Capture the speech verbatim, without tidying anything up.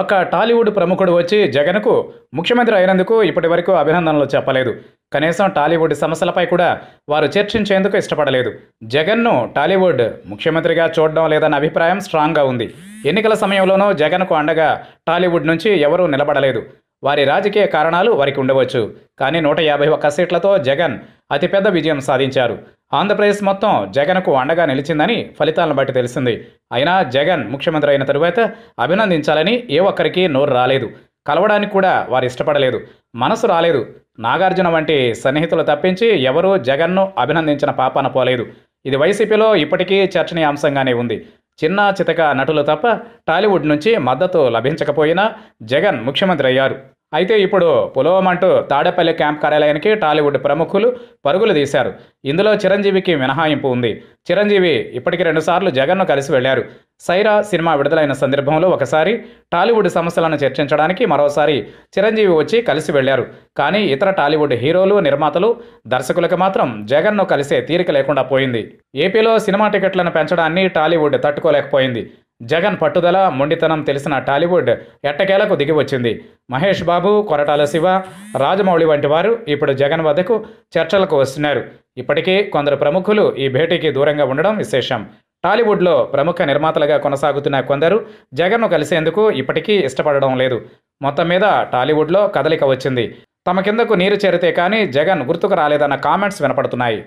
ఒక టాలీవుడ్ ప్రముఖుడు వచ్చి జగన్కు ముఖ్యమంత్రి అయినందుకు ఇప్పటివరకు అభినందనలు చెప్పలేదు. కనీసం టాలీవుడ్ సమస్యలపై కూడా వారు చర్చించేందుకు ఇష్టపడలేదు. జగన్ను టాలీవుడ్ ముఖ్యమంత్రిగా చూడడం లేదన్న అభిప్రాయం స్ట్రాంగ్గా ఉంది. ఎన్నికల సమయంలోనూ జగన్కు అండగా టాలీవుడ్ నుంచి ఎవరూ నిలబడలేదు. వారి రాజకీయ కారణాలు వారికి ఉండవచ్చు, కానీ నూట యాభై ఒక్క సీట్లతో జగన్ అతిపెద్ద విజయం సాధించారు. ఆంధ్రప్రదేశ్ మొత్తం జగన్కు అండగా నిలిచిందని ఫలితాలను బట్టి తెలిసింది. అయినా జగన్ ముఖ్యమంత్రి అయిన తరువాత అభినందించాలని ఏ ఒక్కరికి నోరు రాలేదు. కలవడానికి కూడా వారు ఇష్టపడలేదు, మనసు రాలేదు. నాగార్జున వంటి సన్నిహితులు తప్పించి ఎవరూ జగన్ను అభినందించిన పాపాన పోలేదు. ఇది వైసీపీలో ఇప్పటికీ చర్చనీయాంశంగానే ఉంది. చిన్న చితక నటులు తప్ప టాలీవుడ్ నుంచి మద్దతు లభించకపోయినా జగన్ ముఖ్యమంత్రి అయ్యారు. అయితే ఇప్పుడు పొలోమంటూ తాడేపల్లి క్యాంప్ కార్యాలయానికి టాలీవుడ్ ప్రముఖులు పరుగులు తీశారు. ఇందులో చిరంజీవికి మినహాయింపు ఉంది. చిరంజీవి ఇప్పటికి రెండుసార్లు జగన్ను కలిసి వెళ్లారు. సైరా సినిమా విడుదలైన సందర్భంలో ఒకసారి టాలీవుడ్ సమస్యలను చర్చించడానికి, మరోసారి చిరంజీవి వచ్చి కలిసి వెళ్లారు. కానీ ఇతర టాలీవుడ్ హీరోలు, నిర్మాతలు, దర్శకులకు మాత్రం జగన్ను కలిసే తీరిక లేకుండా పోయింది. ఏపీలో సినిమా టికెట్లను పెంచడాన్ని టాలీవుడ్ తట్టుకోలేకపోయింది. జగన్ పట్టుదల, మొండితనం తెలిసిన టాలీవుడ్ ఎట్టకేలకు దిగివచ్చింది. మహేష్ బాబు, కొరటాల శివ, రాజమౌళి వంటి వారు ఇప్పుడు జగన్ వద్దకు చర్చలకు వస్తున్నారు. ఇప్పటికే కొందరు ప్రముఖులు ఈ భేటీకి దూరంగా ఉండడం విశేషం. టాలీవుడ్లో ప్రముఖ నిర్మాతలుగా కొనసాగుతున్న కొందరు జగన్ను కలిసేందుకు ఇప్పటికీ ఇష్టపడడం లేదు. మొత్తం మీద టాలీవుడ్లో కదలిక వచ్చింది. తమ కిందకు నీరు చేరితే కానీ జగన్ గుర్తుకు రాలేదన్న కామెంట్స్ వినపడుతున్నాయి.